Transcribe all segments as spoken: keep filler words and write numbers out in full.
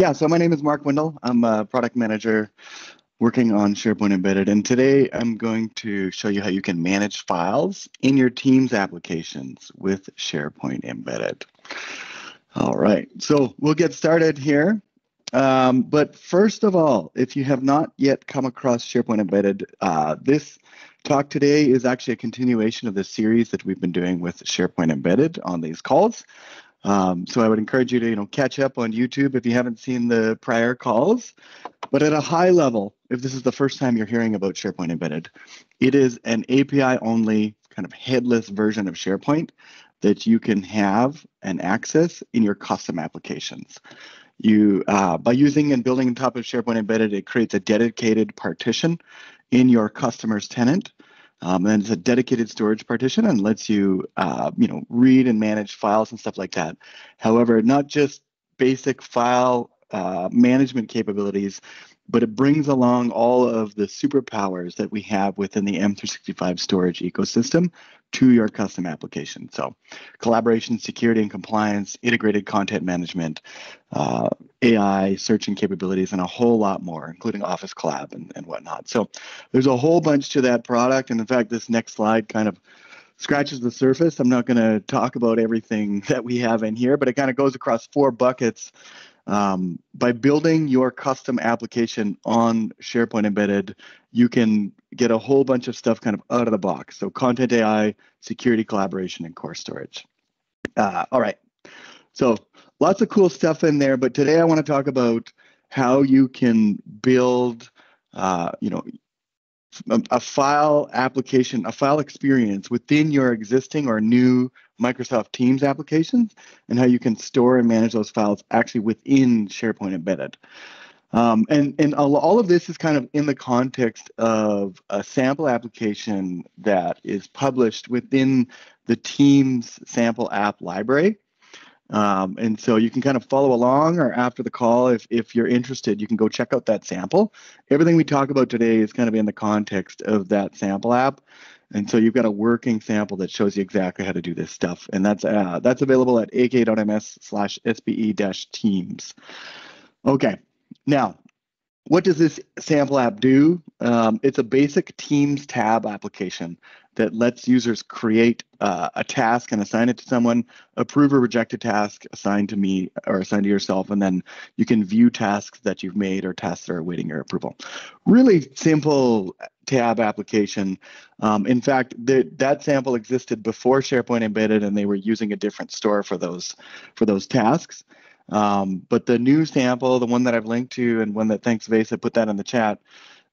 Yeah, so my name is Mark Windle. I'm a product manager working on SharePoint Embedded, and today I'm going to show you how you can manage files in your Teams applications with SharePoint Embedded. All right, so we'll get started here. Um, but first of all, if you have not yet come across SharePoint Embedded, uh, this talk today is actually a continuation of the series that we've been doing with SharePoint Embedded on these calls. Um, so I would encourage you to you know, catch up on YouTube if you haven't seen the prior calls. But at a high level, if this is the first time you're hearing about SharePoint Embedded, it is an A P I-only kind of headless version of SharePoint that you can have and access in your custom applications. You, uh, by using and building on top of SharePoint Embedded, it creates a dedicated partition in your customer's tenant. Um, and it's a dedicated storage partition and lets you, uh, you know, read and manage files and stuff like that. However, not just basic file uh, management capabilities, but it brings along all of the superpowers that we have within the M three sixty-five storage ecosystem to your custom application. So collaboration, security and compliance, integrated content management, uh, A I, searching capabilities, and a whole lot more, including Office Collab and, and whatnot. So there's a whole bunch to that product. And in fact, this next slide kind of scratches the surface. I'm not gonna talk about everything that we have in here, but it kind of goes across four buckets. Um, by building your custom application on SharePoint Embedded, you can get a whole bunch of stuff kind of out of the box. So content A I, security collaboration, and core storage. Uh, all right, so lots of cool stuff in there, but today I want to talk about how you can build, uh, you know, a, a file application, a file experience within your existing or new Microsoft Teams applications, and how you can store and manage those files actually within SharePoint Embedded. Um, and and all of this is kind of in the context of a sample application that is published within the Teams sample app library. Um, and so you can kind of follow along, or after the call, if, if you're interested, you can go check out that sample. Everything we talk about today is kind of in the context of that sample app. And so you've got a working sample that shows you exactly how to do this stuff. And that's uh, that's available at a k dot m s slash s p e dash teams. Okay, now, what does this sample app do? Um, it's a basic Teams tab application that lets users create uh, a task and assign it to someone, approve or reject a task assigned to me or assigned to yourself, and then you can view tasks that you've made or tasks that are awaiting your approval. Really simple tab application. Um, in fact, the, that sample existed before SharePoint Embedded, and they were using a different store for those, for those tasks. Um, but the new sample, the one that I've linked to and one that, thanks Vesa, put that in the chat,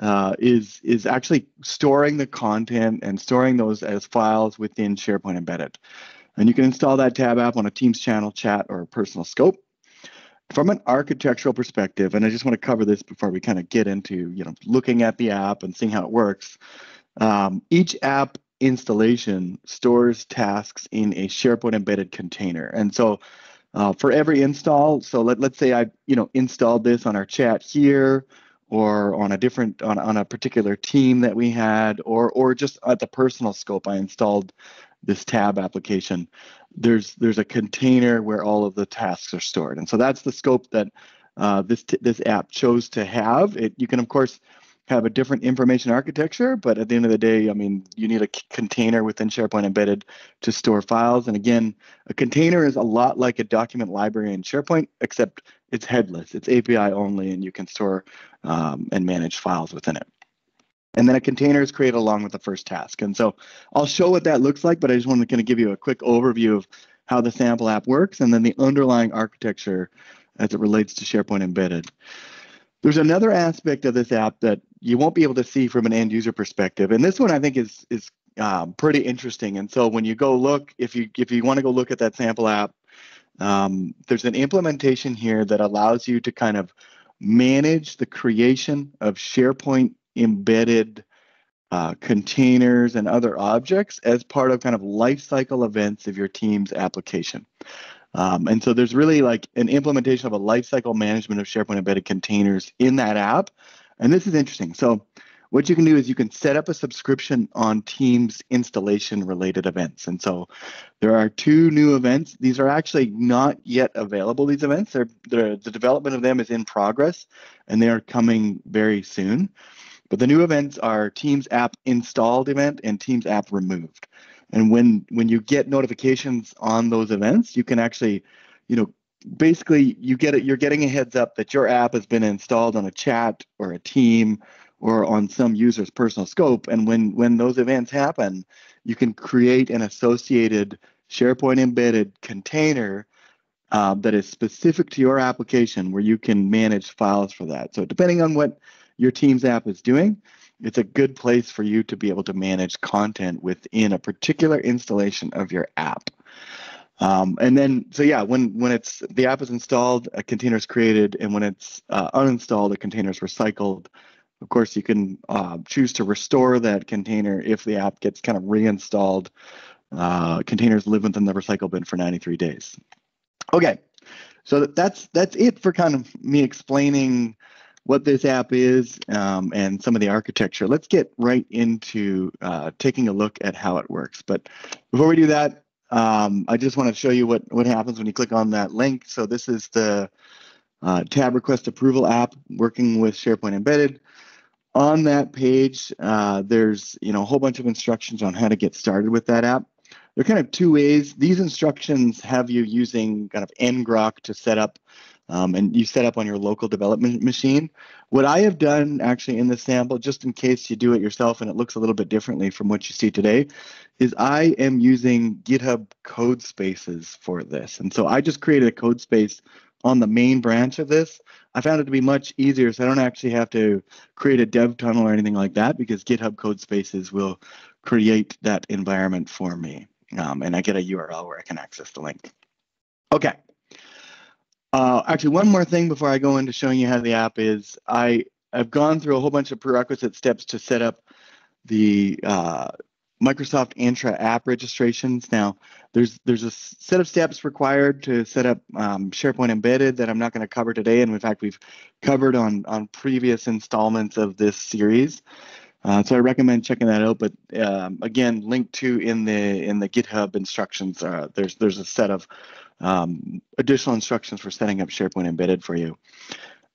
uh, is, is actually storing the content and storing those as files within SharePoint Embedded. And you can install that tab app on a Teams channel, chat, or personal scope. From an architectural perspective, and I just want to cover this before we kind of get into, you know, looking at the app and seeing how it works. Um, each app installation stores tasks in a SharePoint Embedded container. And so uh, for every install, so let, let's say I, you know, installed this on our chat here, or on a different, on, on a particular team that we had, or, or just at the personal scope, I installed this tab application. There's there's a container where all of the tasks are stored, and so that's the scope that uh, this this app chose to have. It you can of course have a different information architecture, but at the end of the day, I mean, you need a container within SharePoint Embedded to store files. And again, a container is a lot like a document library in SharePoint, except it's headless, it's A P I only, and you can store um, and manage files within it. And then a container is created along with the first task. And so I'll show what that looks like, but I just want to kind of give you a quick overview of how the sample app works and then the underlying architecture as it relates to SharePoint Embedded. There's another aspect of this app that you won't be able to see from an end user perspective. And this one I think is, is um, pretty interesting. And so when you go look, if you, if you want to go look at that sample app, um, there's an implementation here that allows you to kind of manage the creation of SharePoint Embedded uh, containers and other objects as part of kind of lifecycle events of your Teams application. Um, and so there's really like an implementation of a lifecycle management of SharePoint Embedded containers in that app. And this is interesting. So What you can do is you can set up a subscription on Teams installation related events. And so there are two new events. These are actually not yet available, these events. They're, they're, the development of them is in progress and they are coming very soon. But the new events are Teams app installed event and Teams app removed. And when, when you get notifications on those events, you can actually, you know, basically you get it, you're getting a heads up that your app has been installed on a chat or a team or on some user's personal scope. And when, when those events happen, you can create an associated SharePoint embedded container uh, that is specific to your application where you can manage files for that. So depending on what your Teams app is doing, it's a good place for you to be able to manage content within a particular installation of your app. Um, and then, so yeah, when, when it's, the app is installed, a container is created, and when it's uh, uninstalled, a container is recycled. Of course, you can uh, choose to restore that container if the app gets kind of reinstalled. Uh, containers live within the recycle bin for ninety-three days. Okay, so that's that's it for kind of me explaining what this app is um, and some of the architecture. Let's get right into uh, taking a look at how it works. But before we do that, um, I just want to show you what, what happens when you click on that link. So this is the uh, tab request approval app working with SharePoint Embedded. On that page, uh, there's you know a whole bunch of instructions on how to get started with that app. There are kind of two ways. These instructions have you using kind of ngrok to set up, um, and you set up on your local development machine. What I have done actually in this sample, just in case you do it yourself and it looks a little bit differently from what you see today, is I am using GitHub Codespaces for this. And so I just created a code space on the main branch of this. I found it to be much easier, so I don't actually have to create a dev tunnel or anything like that because GitHub Codespaces will create that environment for me. Um, and I get a U R L where I can access the link. Okay. Uh, actually, one more thing before I go into showing you how the app is. I, I've gone through a whole bunch of prerequisite steps to set up the uh, Microsoft Entra app registrations. Now, there's there's a set of steps required to set up um, SharePoint Embedded that I'm not going to cover today, and in fact, we've covered on on previous installments of this series. Uh, so I recommend checking that out. But um, again, linked to in the in the GitHub instructions, uh, there's there's a set of um, additional instructions for setting up SharePoint Embedded for you.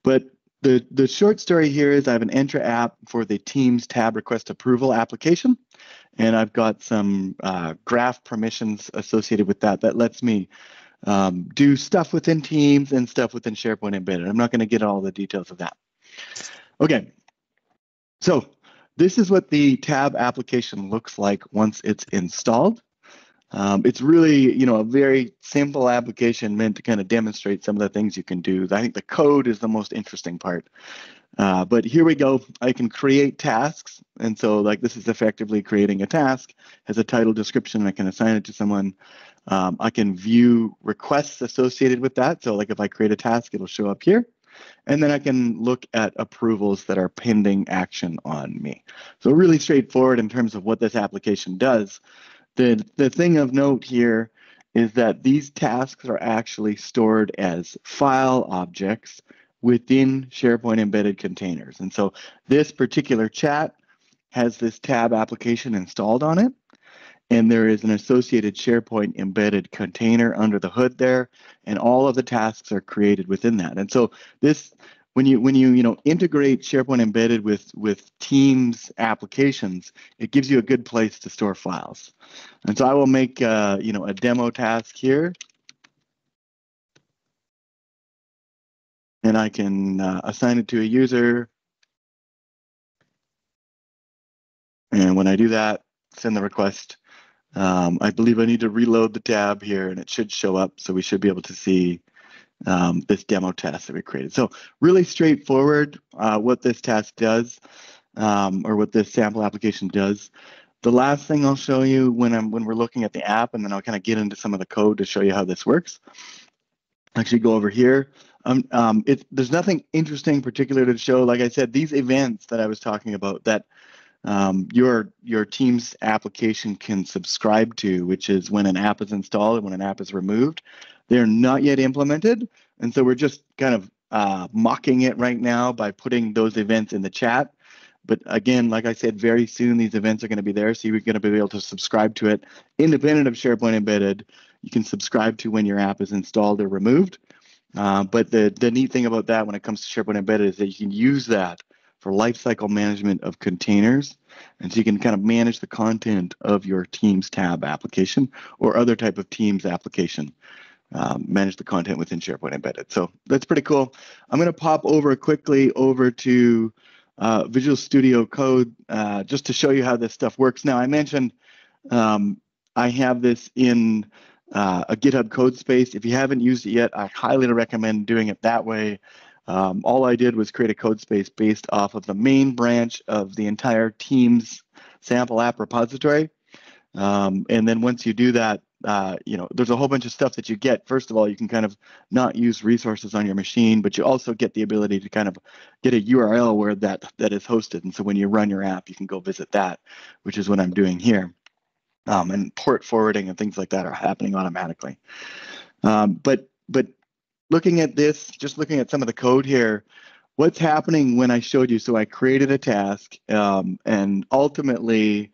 But the the short story here is I have an Entra app for the Teams tab request approval application. And I've got some uh, graph permissions associated with that that lets me um, do stuff within Teams and stuff within SharePoint Embedded. I'm not going to get all the details of that. Okay, so this is what the tab application looks like once it's installed. Um, it's really, you know, a very simple application meant to kind of demonstrate some of the things you can do. I think the code is the most interesting part. Uh, but here we go. I can create tasks. And so like this is effectively creating a task, has a title description. I can assign it to someone. Um, I can view requests associated with that. So like if I create a task, it'll show up here. And then I can look at approvals that are pending action on me. So really straightforward in terms of what this application does. The, the thing of note here is that these tasks are actually stored as file objects within SharePoint Embedded containers. And so this particular chat has this tab application installed on it, and there is an associated SharePoint Embedded container under the hood there, and all of the tasks are created within that. And so this, when you when you you know integrate SharePoint Embedded with with Teams applications, it gives you a good place to store files. And so I will make uh, you know a demo task here. And I can uh, assign it to a user. And when I do that, send the request. Um, I believe I need to reload the tab here and it should show up. So we should be able to see um, this demo task that we created. So really straightforward uh, what this task does um, or what this sample application does. The last thing I'll show you when, I'm, when we're looking at the app, and then I'll kind of get into some of the code to show you how this works. Actually go over here. Um, um, it, there's nothing interesting particular to show. Like I said, these events that I was talking about that um, your your Teams application can subscribe to, which is when an app is installed and when an app is removed, they're not yet implemented. And so we're just kind of uh, mocking it right now by putting those events in the chat. But again, like I said, very soon these events are going to be there, so you're going to be able to subscribe to it independent of SharePoint Embedded. You can subscribe to when your app is installed or removed. Uh, but the, the neat thing about that when it comes to SharePoint Embedded is that you can use that for lifecycle management of containers. And so you can kind of manage the content of your Teams tab application or other type of Teams application. Um, manage the content within SharePoint Embedded. So that's pretty cool. I'm going to pop over quickly over to uh, Visual Studio Code uh, just to show you how this stuff works. Now, I mentioned um, I have this in uh, a GitHub Codespace. If you haven't used it yet, I highly recommend doing it that way. Um, all I did was create a Codespace based off of the main branch of the entire Teams sample app repository. Um, and then once you do that, Uh, you know, there's a whole bunch of stuff that you get. First of all, you can kind of not use resources on your machine, but you also get the ability to kind of get a U R L where that, that is hosted. And so when you run your app, you can go visit that, which is what I'm doing here. Um, and port forwarding and things like that are happening automatically. Um, but, but looking at this, just looking at some of the code here, what's happening when I showed you, so I created a task um, and ultimately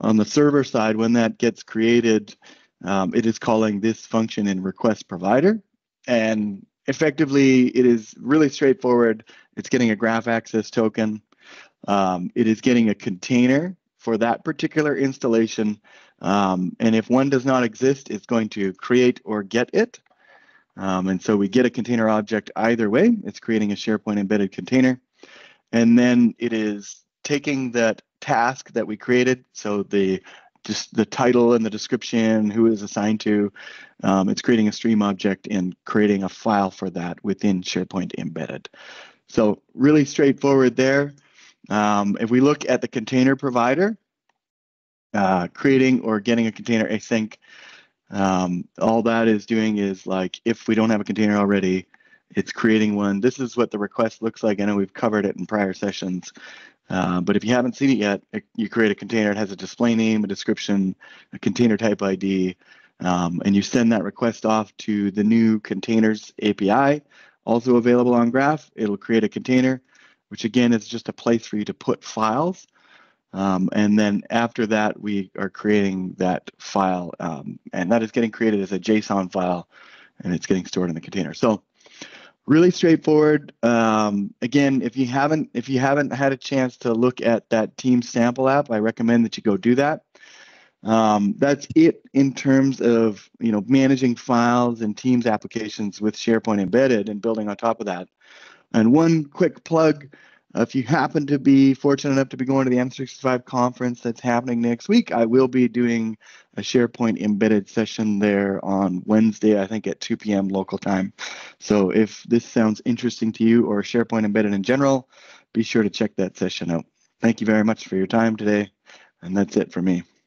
on the server side, when that gets created, Um, it is calling this function in request provider, and effectively it is really straightforward. It's getting a graph access token. Um, it is getting a container for that particular installation. Um, and if one does not exist, it's going to create or get it. Um, and so we get a container object either way. It's creating a SharePoint embedded container. And then it is taking that task that we created. So the just the title and the description, who is assigned to. Um, it's creating a stream object and creating a file for that within SharePoint Embedded. So really straightforward there. Um, if we look at the container provider, uh, creating or getting a container async, um, all that is doing is like, if we don't have a container already, it's creating one. This is what the request looks like. I know we've covered it in prior sessions. Uh, but if you haven't seen it yet, it, you create a container. It has a display name, a description, a container type I D, um, and you send that request off to the new containers A P I, also available on Graph. It'll create a container, which again is just a place for you to put files. Um, and then after that, we are creating that file, um, and that is getting created as a JSON file, and it's getting stored in the container. So. Really straightforward. Um, again, if you haven't if you haven't had a chance to look at that Teams sample app, I recommend that you go do that. Um, that's it in terms of you know managing files and Teams applications with SharePoint Embedded and building on top of that. And one quick plug: if you happen to be fortunate enough to be going to the M three sixty-five conference that's happening next week, I will be doing a SharePoint Embedded session there on Wednesday, I think at two P M local time. So if this sounds interesting to you or SharePoint Embedded in general, be sure to check that session out. Thank you very much for your time today. And that's it for me.